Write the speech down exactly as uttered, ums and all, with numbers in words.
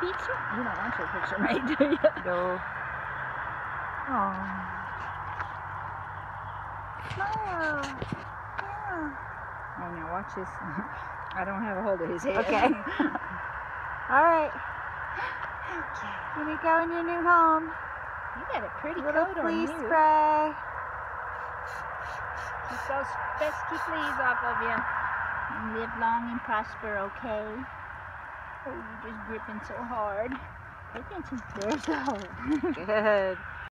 picture? You don't want your picture made, do you? No. Oh. Smile. Yeah. Oh, now watch this. I don't have a hold of his head. Okay. All right. Okay. Here we go in your new home. You got a pretty little coat on you. Little flea spray. Keep those pesky fleas off of you. And live long and prosper, okay? Oh, you're just gripping so hard. Look at you. There's the hole. Good.